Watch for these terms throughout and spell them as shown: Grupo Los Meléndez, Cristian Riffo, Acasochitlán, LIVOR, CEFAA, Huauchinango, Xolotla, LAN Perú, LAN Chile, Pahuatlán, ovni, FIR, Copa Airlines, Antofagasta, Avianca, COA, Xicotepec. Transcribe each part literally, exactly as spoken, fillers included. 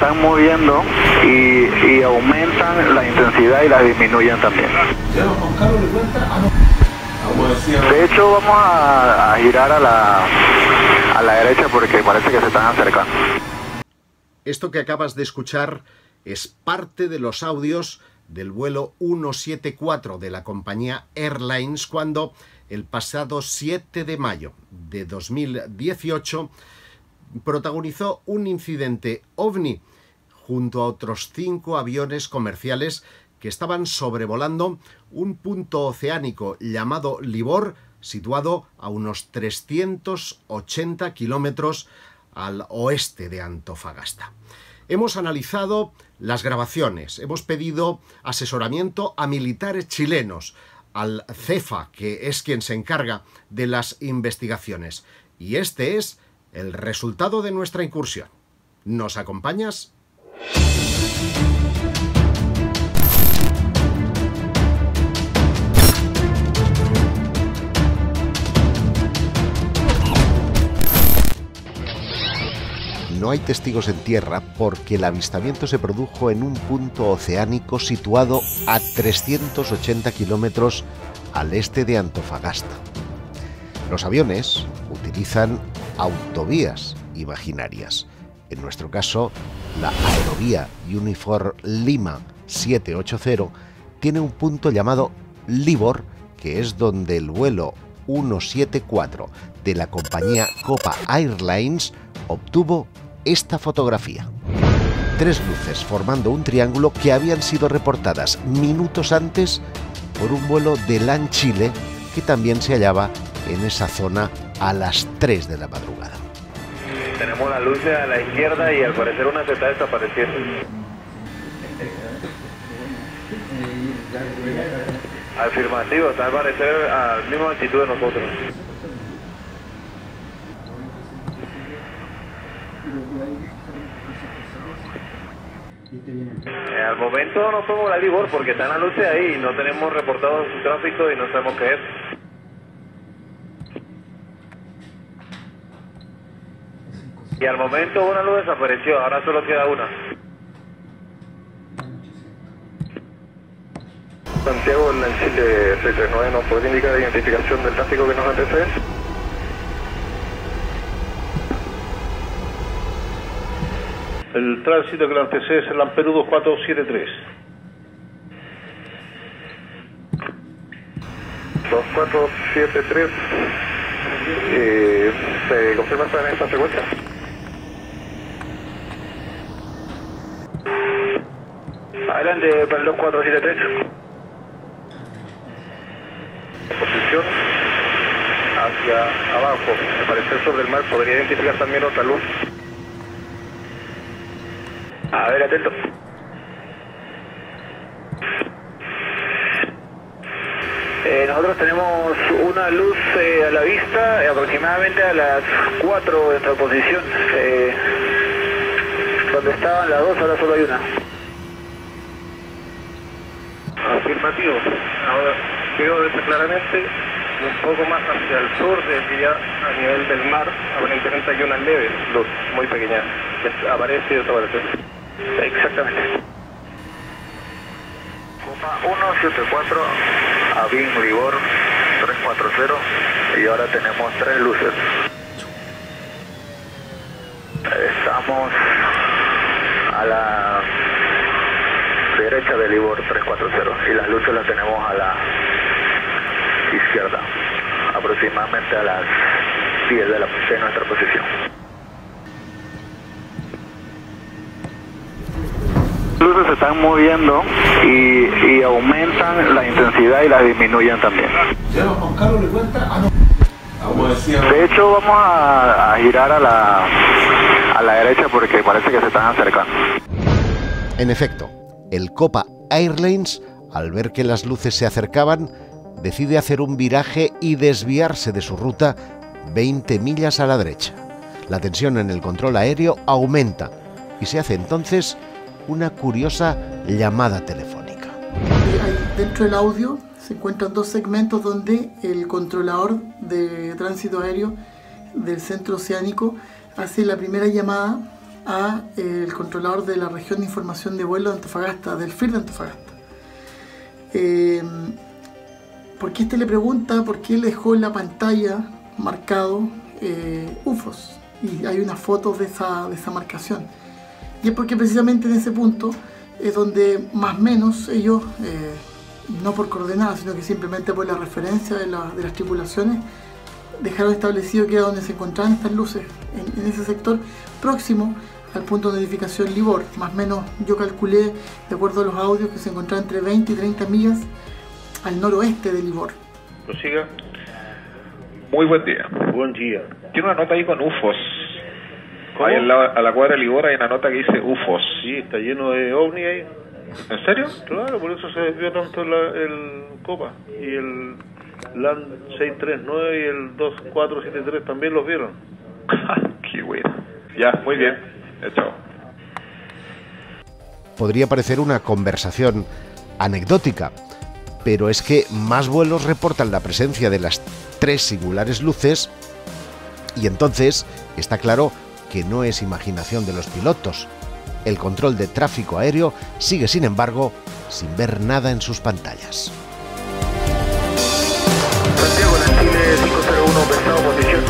están moviendo y, y aumentan la intensidad y la disminuyen también. De hecho, vamos a, a girar a la, a la derecha porque parece que se están acercando. Esto que acabas de escuchar es parte de los audios del vuelo uno siete cuatro de la compañía Airlines cuando el pasado siete de mayo de dos mil dieciocho protagonizó un incidente ovni junto a otros cinco aviones comerciales que estaban sobrevolando un punto oceánico llamado LIVOR, situado a unos trescientos ochenta kilómetros al oeste de Antofagasta. Hemos analizado las grabaciones, hemos pedido asesoramiento a militares chilenos, al CEFAA, que es quien se encarga de las investigaciones. Y este es el resultado de nuestra incursión. ¿Nos acompañas? No hay testigos en tierra porque el avistamiento se produjo en un punto oceánico situado a trescientos ochenta kilómetros al este de Antofagasta. Los aviones utilizan autovías imaginarias, en nuestro caso la Aerovía Uniform Lima setecientos ochenta tiene un punto llamado LIVOR, que es donde el vuelo uno siete cuatro de la compañía Copa Airlines obtuvo esta fotografía. Tres luces formando un triángulo que habían sido reportadas minutos antes por un vuelo de LAN Chile que también se hallaba en esa zona a las tres de la madrugada. Tenemos la luz a la izquierda y al parecer una se está desapareciendo. Afirmativo, está al parecer a la misma altitud de nosotros. Al momento no somos la LIVOR porque están las luces ahí y no tenemos reportado su tráfico y no sabemos qué es. Y al momento una luz desapareció, ahora solo queda una. Santiago, LAN Chile seiscientos treinta y nueve, ¿nos puede indicar la identificación del tráfico que nos antecede? El tránsito que le antecede es el LAN Perú dos cuatro siete tres. dos cuatro siete tres, eh, ¿se confirma estar en esta frecuencia? Adelante para el dos cuatro siete tres. Posición hacia abajo, al parecer sobre el mar, podría identificar también otra luz. A ver, atento. Eh, nosotros tenemos una luz eh, a la vista, eh, aproximadamente a las cuatro de nuestra posición. Eh, donde estaban las dos, ahora solo hay una. Afirmativo. Ahora veo claramente un poco más hacia el sur, decía, a nivel del mar, aparentemente hay una leve luz, muy pequeña. Aparece y desaparece. Exactamente. Copa uno siete cuatro, Avión LIVOR trescientos cuarenta y ahora tenemos tres luces. Estamos a la derecha del LIVOR trescientos cuarenta y las luces las tenemos a la izquierda, aproximadamente a las diez de, la, de nuestra posición. Las luces se están moviendo y, y aumentan la intensidad y la disminuyen también. De hecho, vamos a, a girar a la, a la derecha porque parece que se están acercando. En efecto, el Copa Airlines, al ver que las luces se acercaban, decide hacer un viraje y desviarse de su ruta veinte millas a la derecha. La tensión en el control aéreo aumenta y se hace entonces una curiosa llamada telefónica. Dentro del audio se encuentran dos segmentos donde el controlador de tránsito aéreo del centro oceánico hace la primera llamada al controlador de la región de información de vuelo de Antofagasta, del F I R de Antofagasta. Eh, porque este le pregunta por qué le dejó en la pantalla marcado eh, U F Os, y hay unas fotos de esa, de esa marcación, y es porque precisamente en ese punto es donde más o menos ellos, eh, no por coordenadas sino que simplemente por la referencia de, la, de las tripulaciones, dejaron establecido que era donde se encontraban estas luces, en, en ese sector próximo al punto de notificación LIVOR. Más o menos yo calculé, de acuerdo a los audios, que se encontraba entre veinte y treinta millas al noroeste de LIVOR. Prosiga. Muy buen día. Buen día. Tiene una nota ahí con U F Os. ¿Cómo? Ahí en la, a la cuadra de LIVOR hay una nota que dice U F Os. Sí, está lleno de ovni ahí. ¿En serio? Claro, por eso se desvió tanto la, el Copa y el LAN seis tres nueve y el dos cuatro siete tres también los vieron. Qué bueno. Ya, muy bien. Chao. Podría parecer una conversación anecdótica, pero es que más vuelos reportan la presencia de las tres singulares luces, y entonces está claro que no es imaginación de los pilotos. El control de tráfico aéreo sigue, sin embargo, sin ver nada en sus pantallas. Santiago, LAN Chile cinco cero uno, pesado posición.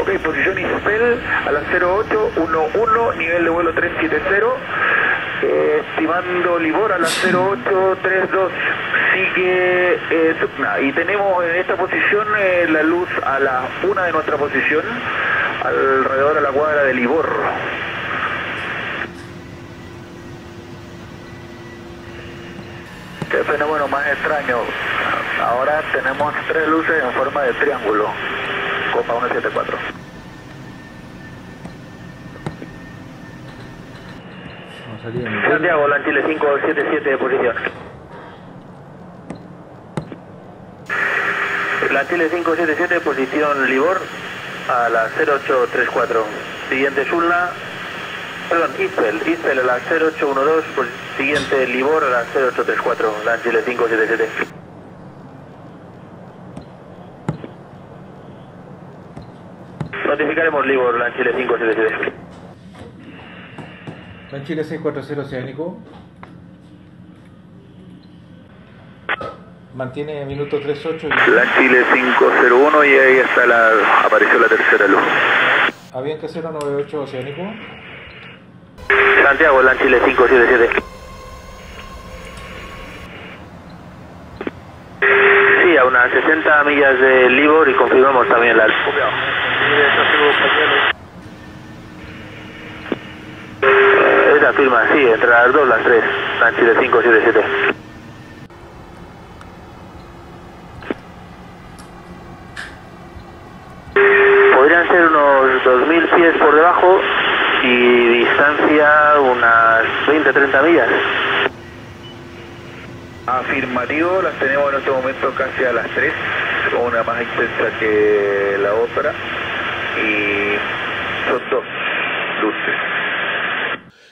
Ok, posición Ispel a las cero ocho uno uno, nivel de vuelo tres siete cero. Eh, estimando LIVOR a la cero ocho tres dos, sigue eh, Sucna, y tenemos en esta posición eh, la luz a la una de nuestra posición, alrededor de la cuadra de LIVOR. Qué fenómeno más extraño, ahora tenemos tres luces en forma de triángulo. Copa uno siete cuatro. Santiago, LAN Chile cinco siete siete de posición. LAN Chile cinco siete siete de posición LIVOR a la cero ocho tres cuatro. Siguiente Zulna, perdón, Ispel, Ispel a la cero ocho uno dos, siguiente LIVOR a la cero ocho tres cuatro, LAN Chile cinco siete siete. Notificaremos LIVOR, LAN Chile cinco siete siete. LAN Chile seis cuatro cero oceánico. Mantiene minuto tres ocho. Y... LAN Chile cinco cero uno, y ahí está la... apareció la tercera luz. Avianca cero nueve ocho oceánico. Santiago, LAN Chile cinco siete siete. Sí, a unas sesenta millas de LIVOR, y confirmamos también la... Firma, sí, entre las dos, las tres, LAN Chile cinco siete siete. Podrían ser unos dos mil pies por debajo y distancia unas veinte a treinta millas. Afirmativo, las tenemos en este momento casi a las tres, una más intensa que la otra, y son dos luces.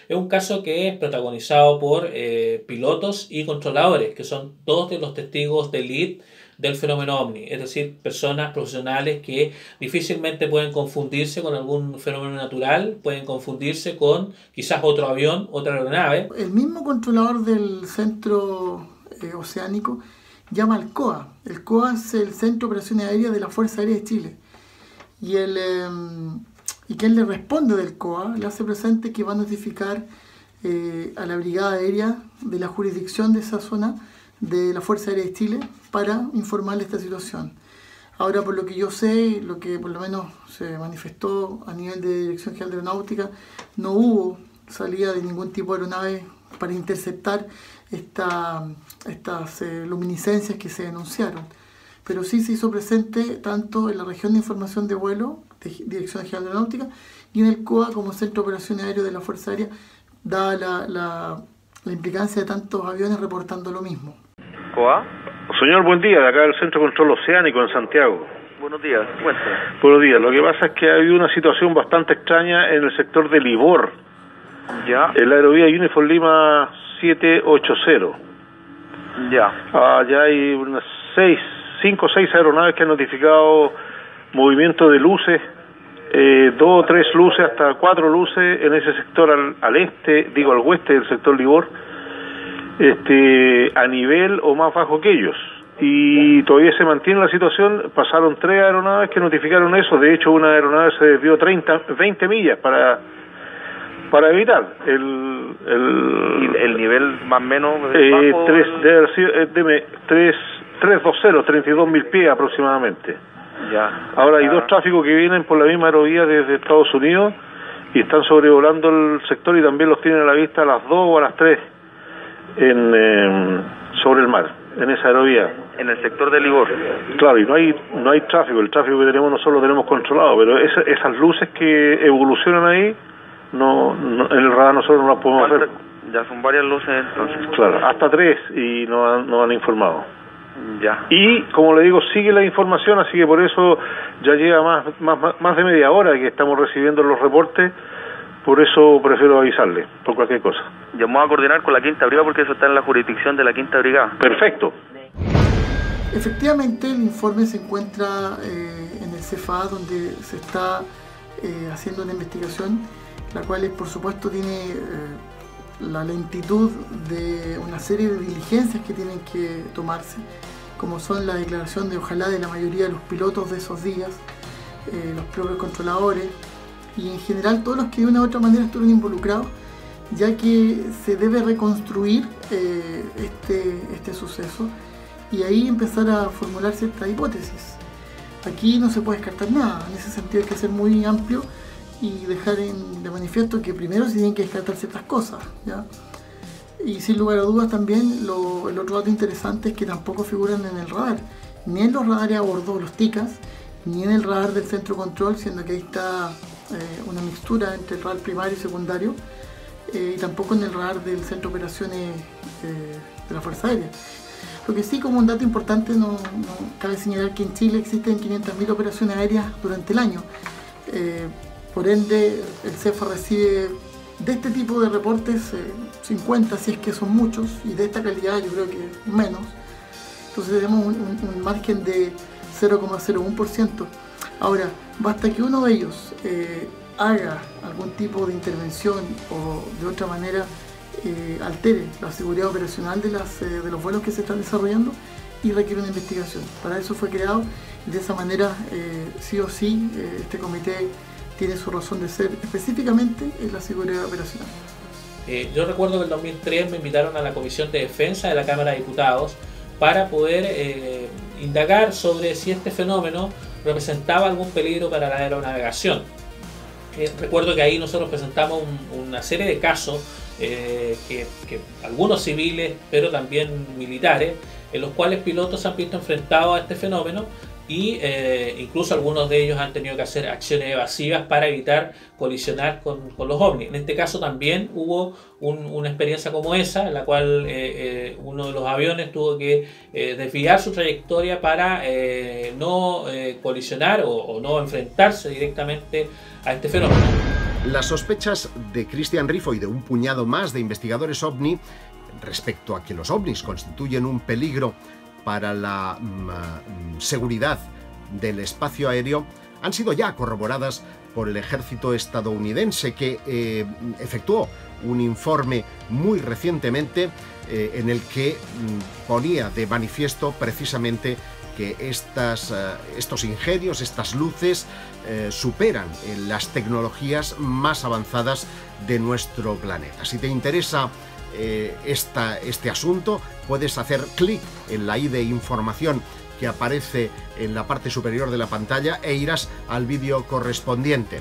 Es un caso que es protagonizado por eh, pilotos y controladores, que son dos de los testigos de élite del fenómeno ovni, es decir, personas profesionales que difícilmente pueden confundirse con algún fenómeno natural, pueden confundirse con quizás otro avión, otra aeronave. El mismo controlador del centro eh, oceánico llama al C O A. El C O A es el Centro de Operaciones Aéreas de la Fuerza Aérea de Chile. Y el... Eh, y quien le responde del C O A le hace presente que va a notificar eh, a la Brigada Aérea de la jurisdicción de esa zona de la Fuerza Aérea de Chile para informarle esta situación. Ahora, por lo que yo sé, lo que por lo menos se manifestó a nivel de Dirección General de Aeronáutica, no hubo salida de ningún tipo de aeronave para interceptar esta, estas eh, luminiscencias que se denunciaron. Pero sí se hizo presente tanto en la región de información de vuelo, Dirección General de Aeronáutica, y en el C O A como Centro de Operaciones Aéreas de la Fuerza Aérea, dada la, la, la implicancia de tantos aviones reportando lo mismo. ¿C O A? Señor, buen día, de acá del Centro de Control Oceánico en Santiago. Buenos días, cuéntame. Buenos días, lo que pasa es que ha habido una situación bastante extraña en el sector de LIVOR. Ya. El Aerovía Uniform Lima siete ochenta. Ya. Ah, ya hay unas seis, cinco o seis aeronaves que han notificado movimiento de luces eh, dos o tres luces, hasta cuatro luces en ese sector al, al este, digo al oeste del sector LIVOR, este, a nivel o más bajo que ellos. Y todavía se mantiene la situación. Pasaron tres aeronaves que notificaron eso. De hecho, una aeronave se desvió treinta, veinte millas para para evitar el el, ¿Y el nivel más o menos eh, bajo, tres, el... deme, tres, trescientos veinte, treinta y dos mil pies aproximadamente. Ya, ahora ya. Hay dos tráficos que vienen por la misma aerovía desde Estados Unidos y están sobrevolando el sector, y también los tienen a la vista a las dos o a las tres en, eh, sobre el mar, en esa aerovía, en el sector de LIVOR. Claro, y no hay no hay tráfico. El tráfico que tenemos nosotros lo tenemos controlado, pero esa, esas luces que evolucionan ahí, no, no en el radar nosotros no las podemos ver. Ya son varias luces, entonces. Claro, hasta tres, y no han, no han informado. Ya. Y, como le digo, sigue la información, así que por eso ya lleva más, más, más de media hora que estamos recibiendo los reportes. Por eso prefiero avisarle, por cualquier cosa. Llamó a coordinar con la Quinta Brigada, porque eso está en la jurisdicción de la Quinta Brigada. Perfecto. Efectivamente, el informe se encuentra eh, en el CEFAA, donde se está eh, haciendo una investigación, la cual, por supuesto, tiene eh, la lentitud de una serie de diligencias que tienen que tomarse, como son la declaración de ojalá de la mayoría de los pilotos de esos días, eh, los propios controladores, y en general todos los que de una u otra manera estuvieron involucrados, ya que se debe reconstruir eh, este, este suceso y ahí empezar a formular ciertas hipótesis. Aquí no se puede descartar nada, en ese sentido hay que ser muy amplio y dejar en, de manifiesto que primero se tienen que descartar ciertas cosas, ¿ya? Y sin lugar a dudas también lo, el otro dato interesante es que tampoco figuran en el radar, ni en los radares a bordo, los ticas, ni en el radar del centro control, siendo que ahí está Eh, una mixtura entre el radar primario y secundario, eh, y tampoco en el radar del centro de operaciones eh, de la Fuerza Aérea. Lo que sí, como un dato importante, no, no cabe señalar que en Chile existen quinientas mil operaciones aéreas durante el año, eh, por ende el CEFAA recibe de este tipo de reportes eh, cincuenta, si es que son muchos, y de esta calidad yo creo que menos. Entonces tenemos un, un, un margen de cero coma cero uno por ciento. Ahora, basta que uno de ellos eh, haga algún tipo de intervención o de otra manera eh, altere la seguridad operacional de, las, eh, de los vuelos que se están desarrollando, y requiere una investigación. Para eso fue creado, y de esa manera eh, sí o sí eh, este comité tiene su razón de ser, específicamente en la seguridad operacional. Eh, yo recuerdo que en dos mil tres me invitaron a la Comisión de Defensa de la Cámara de Diputados para poder eh, indagar sobre si este fenómeno representaba algún peligro para la aeronavegación. Eh, recuerdo que ahí nosotros presentamos un, una serie de casos, eh, que, que algunos civiles, pero también militares, en los cuales pilotos se han visto enfrentados a este fenómeno, y eh, incluso algunos de ellos han tenido que hacer acciones evasivas para evitar colisionar con, con los ovnis. En este caso también hubo un, una experiencia como esa, en la cual eh, eh, uno de los aviones tuvo que eh, desviar su trayectoria para eh, no eh, colisionar o, o no enfrentarse directamente a este fenómeno. Las sospechas de Cristian Riffo y de un puñado más de investigadores ovni respecto a que los ovnis constituyen un peligro para la mm, seguridad del espacio aéreo han sido ya corroboradas por el ejército estadounidense, que eh, efectuó un informe muy recientemente eh, en el que mm, ponía de manifiesto precisamente que estas, eh, estos ingenios, estas luces, eh, superan las tecnologías más avanzadas de nuestro planeta. Si te interesa Esta, este asunto, puedes hacer clic en la i de información que aparece en la parte superior de la pantalla e irás al vídeo correspondiente.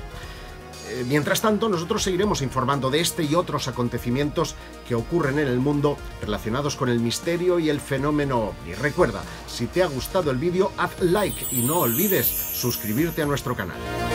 Mientras tanto, nosotros seguiremos informando de este y otros acontecimientos que ocurren en el mundo relacionados con el misterio y el fenómeno ovni. Recuerda, si te ha gustado el vídeo, haz like y no olvides suscribirte a nuestro canal.